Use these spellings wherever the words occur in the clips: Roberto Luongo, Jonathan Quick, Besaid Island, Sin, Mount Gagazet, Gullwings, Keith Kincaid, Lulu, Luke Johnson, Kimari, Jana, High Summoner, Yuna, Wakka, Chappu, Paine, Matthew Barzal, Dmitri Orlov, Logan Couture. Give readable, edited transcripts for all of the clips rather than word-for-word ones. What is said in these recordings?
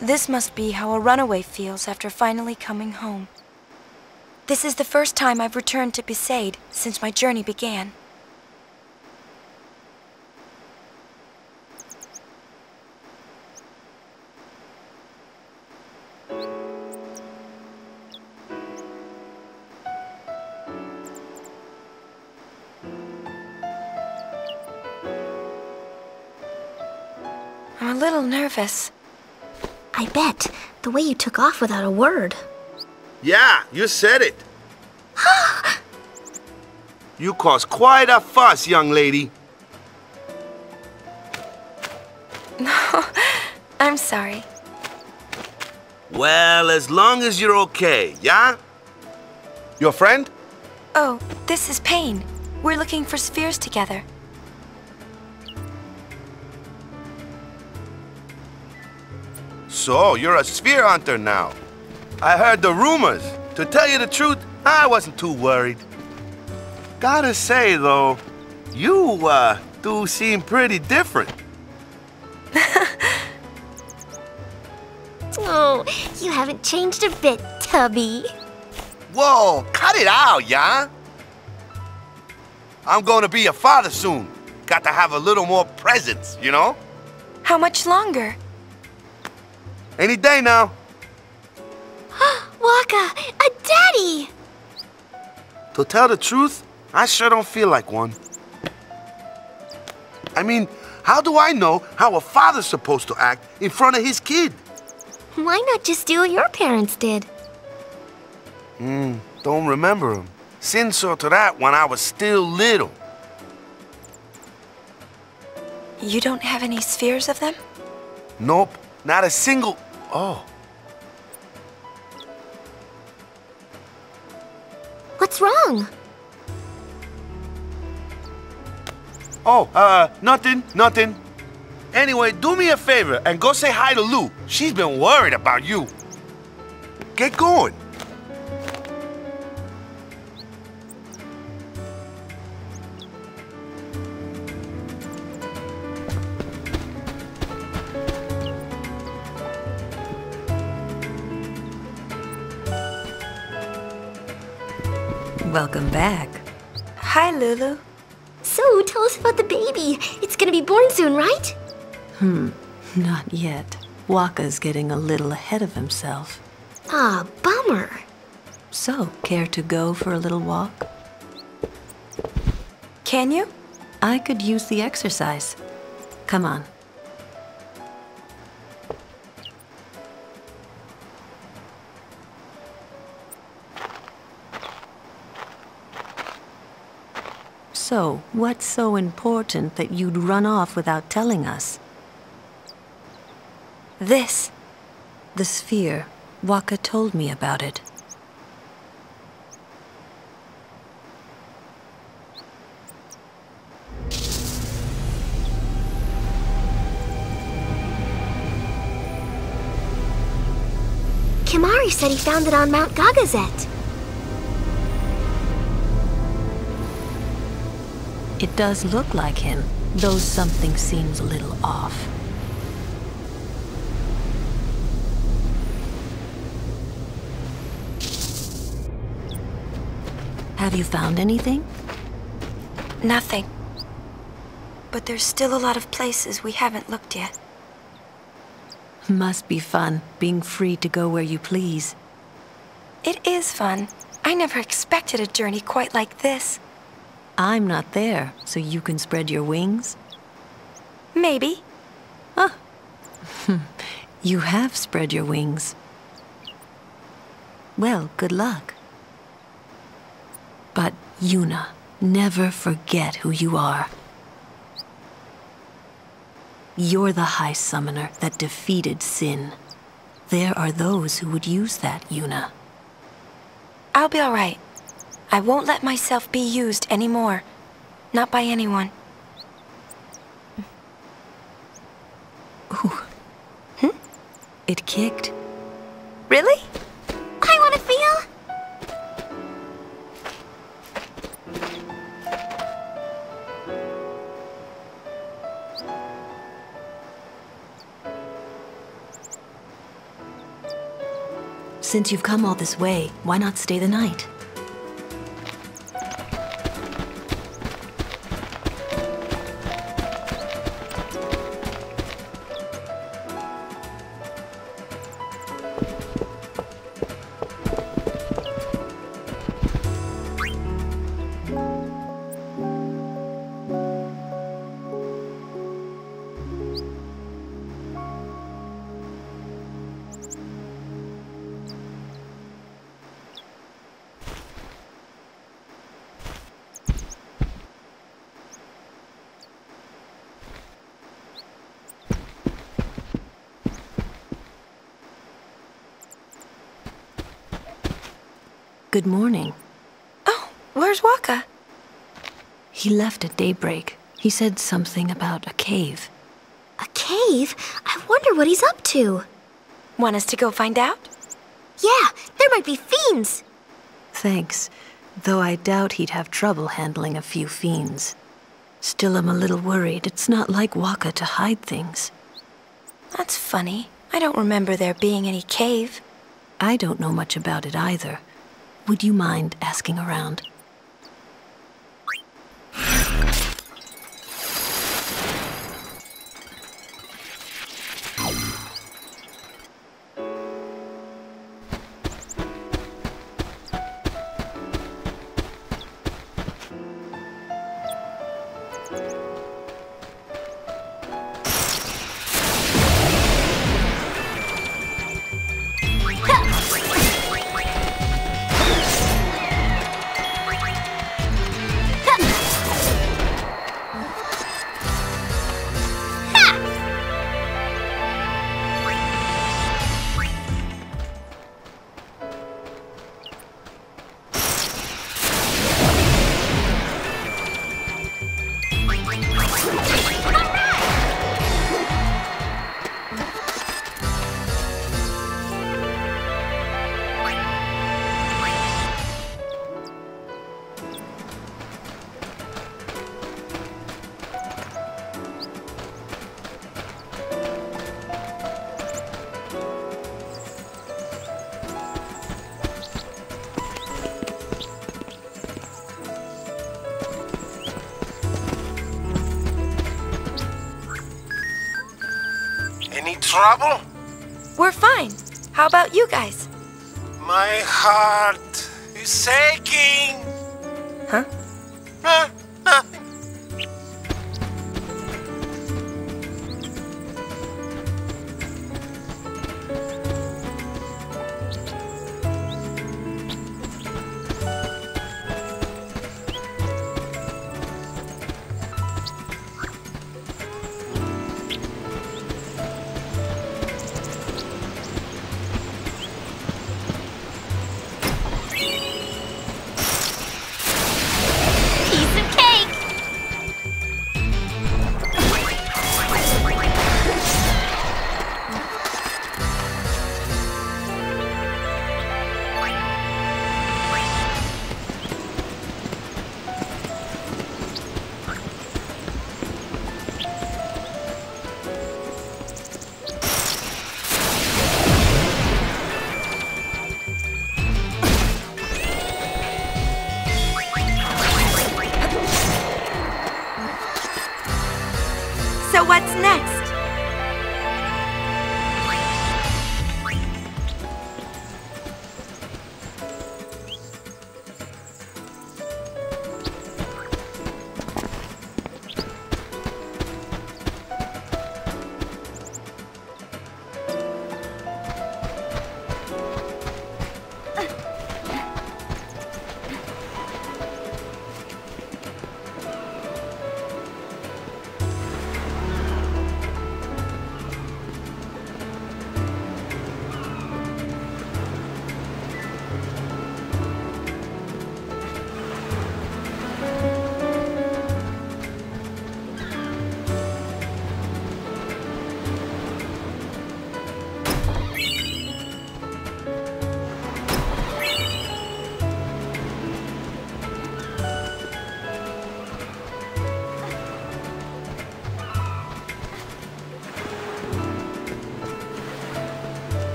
This must be how a runaway feels after finally coming home. This is the first time I've returned to Besaid since my journey began. I'm a little nervous. I bet. The way you took off without a word. Yeah, you said it. You caused quite a fuss, young lady. No, I'm sorry. Well, as long as you're okay, yeah? Your friend? Oh, this is Paine. We're looking for spheres together. So, you're a sphere hunter now. I heard the rumors. To tell you the truth, I wasn't too worried. Gotta say, though, you, do seem pretty different. Oh, you haven't changed a bit, Tubby. Whoa, cut it out, yeah? I'm gonna be a father soon. Got to have a little more presence, you know? How much longer? Any day now. Wakka, a daddy! To tell the truth, I sure don't feel like one. I mean, how do I know how a father's supposed to act in front of his kid? Why not just do what your parents did? Don't remember him. Sin saw to that when I was still little. You don't have any spheres of them? Nope, not a single... Oh. What's wrong? Oh, nothing. Anyway, do me a favor and go say hi to Lulu. She's been worried about you. Get going. Welcome back. Hi, Lulu. So, tell us about the baby. It's gonna be born soon, right? Not yet. Wakka's getting a little ahead of himself. Ah, bummer. So, care to go for a little walk? Can you? I could use the exercise. Come on. So, what's so important that you'd run off without telling us? This. The sphere. Wakka told me about it. Kimari said he found it on Mount Gagazet. It does look like him, though something seems a little off. Have you found anything? Nothing. But there's still a lot of places we haven't looked yet. Must be fun, being free to go where you please. It is fun. I never expected a journey quite like this. I'm not there, so you can spread your wings? Maybe. Ah. You have spread your wings. Well, good luck. But, Yuna, never forget who you are. You're the High Summoner that defeated Sin. There are those who would use that, Yuna. I'll be all right. I won't let myself be used anymore. Not by anyone. Ooh. It kicked. Really? I want to feel... Since you've come all this way, why not stay the night? Good morning. Oh, where's Wakka? He left at daybreak. He said something about a cave. A cave? I wonder what he's up to. Want us to go find out? Yeah, there might be fiends. Thanks, though I doubt he'd have trouble handling a few fiends. Still, I'm a little worried. It's not like Wakka to hide things. That's funny. I don't remember there being any cave. I don't know much about it either. Would you mind asking around? Trouble? We're fine. How about you guys? My heart is aching. Huh? Nothing. Piece of cake!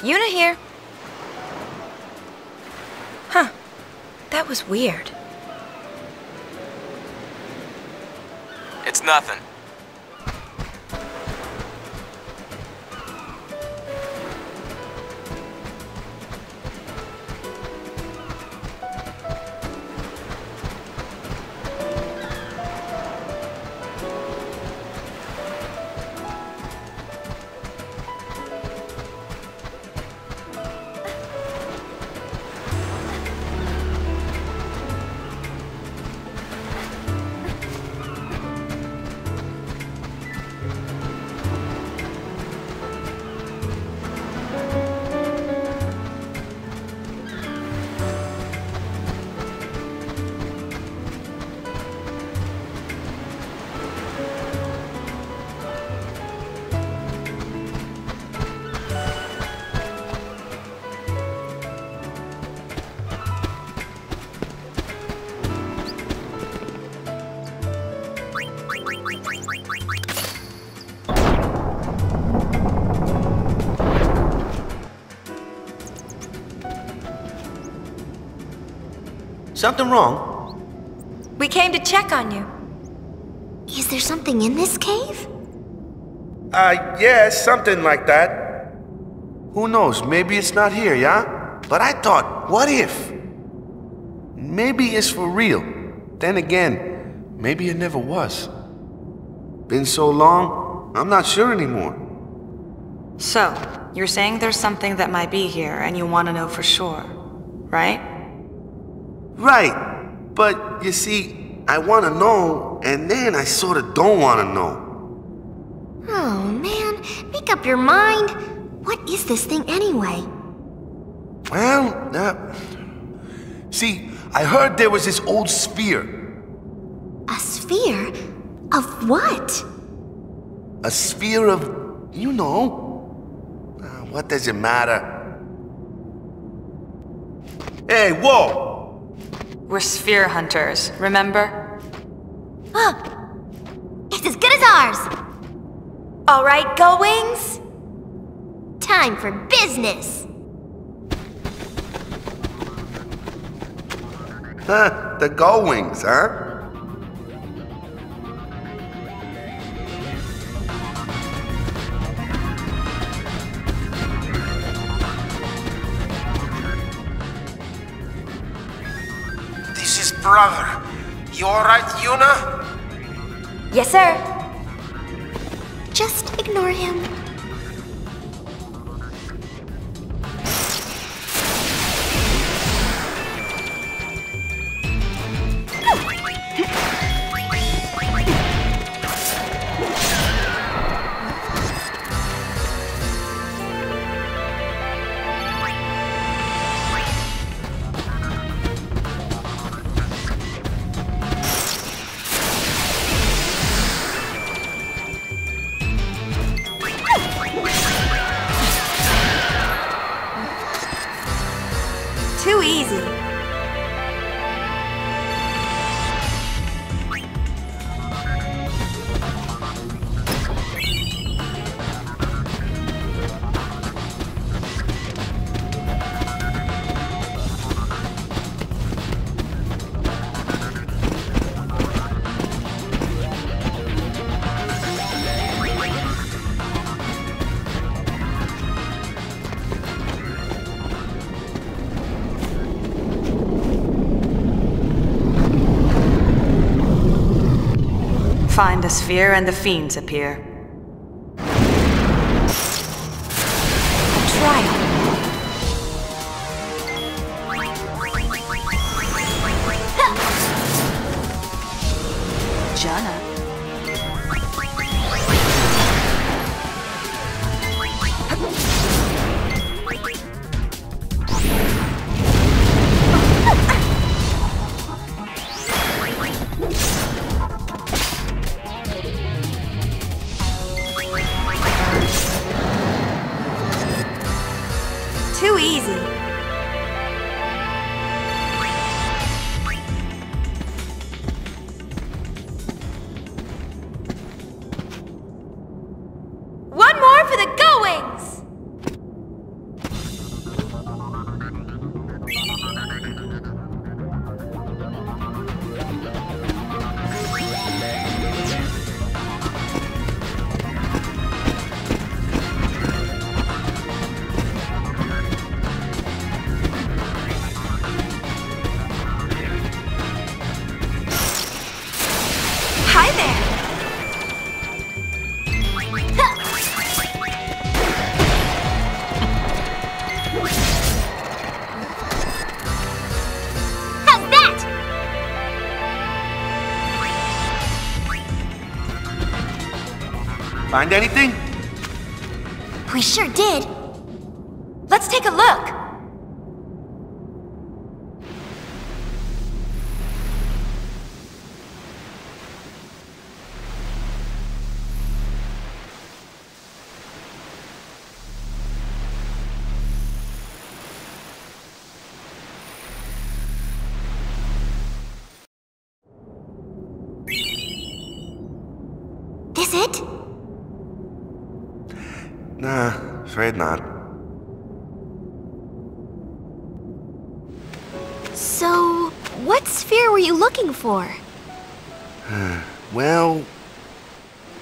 Yuna here. Huh. That was weird. It's nothing. Something wrong? We came to check on you. Is there something in this cave? Yeah, something like that. Who knows, maybe it's not here, yeah? But I thought, what if? Maybe it's for real. Then again, maybe it never was. Been so long, I'm not sure anymore. So, you're saying there's something that might be here and you want to know for sure, right? Right, but you see, I want to know, and then I sort of don't want to know. Oh man, make up your mind. What is this thing anyway? Well, see, I heard there was this old sphere. A sphere? Of what? A sphere of, you know. What does it matter? Hey, whoa! We're sphere hunters, remember? It's as good as ours! All right, Gullwings? Time for business! Huh, the Gullwings, huh? Brother, you alright, Yuna? Yes, sir. Just ignore him. Find a sphere and the fiends appear. A trial. Jana. Find anything? We sure did. Let's take a look. Afraid not. So, what sphere were you looking for? Well,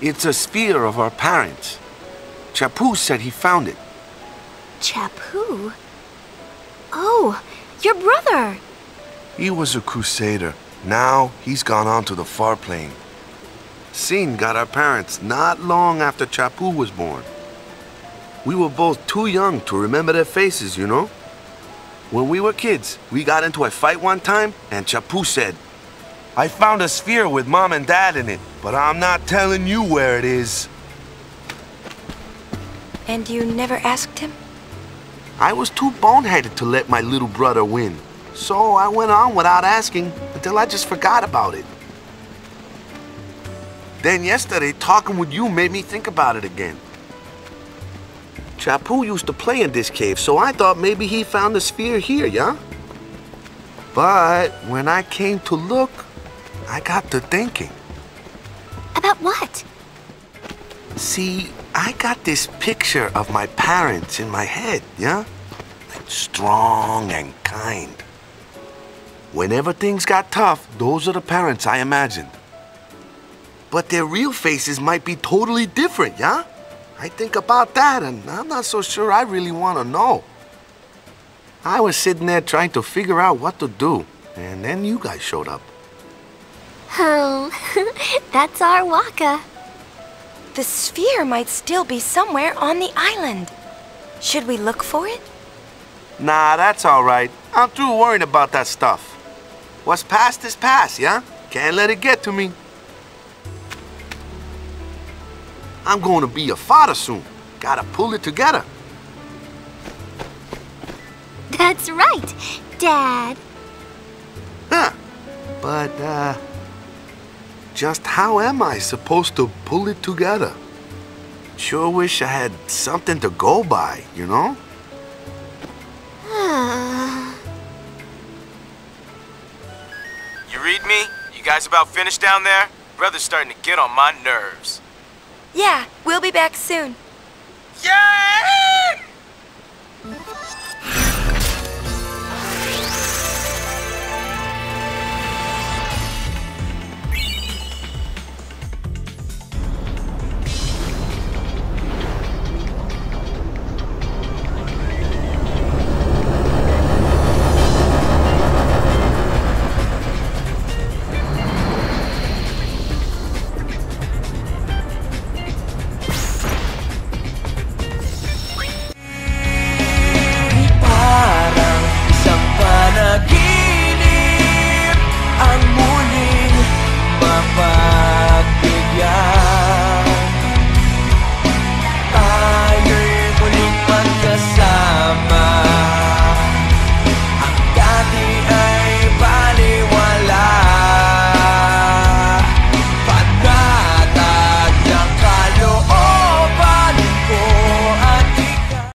it's a sphere of our parents. Chappu said he found it. Chappu? Oh, your brother! He was a crusader. Now, he's gone on to the far plane. Sin got our parents not long after Chappu was born. We were both too young to remember their faces, you know? When we were kids, we got into a fight one time, and Chappu said, "I found a sphere with Mom and Dad in it, but I'm not telling you where it is." And you never asked him? I was too boneheaded to let my little brother win. So I went on without asking until I just forgot about it. Then yesterday, talking with you made me think about it again. Chappu used to play in this cave, so I thought maybe he found the sphere here, yeah? But when I came to look, I got to thinking. About what? See, I got this picture of my parents in my head, yeah? Like strong and kind. Whenever things got tough, those are the parents I imagined. But their real faces might be totally different, yeah? I think about that, and I'm not so sure I really want to know. I was sitting there trying to figure out what to do, and then you guys showed up. Oh, that's our Wakka. The sphere might still be somewhere on the island. Should we look for it? Nah, that's all right. I'm through worrying about that stuff. What's past is past, yeah? Can't let it get to me. I'm going to be a father soon. Gotta pull it together. That's right, Dad. Huh. But, just how am I supposed to pull it together? Sure wish I had something to go by, you know? You read me? You guys about finished down there? Brother's starting to get on my nerves. Yeah, we'll be back soon. Yeah!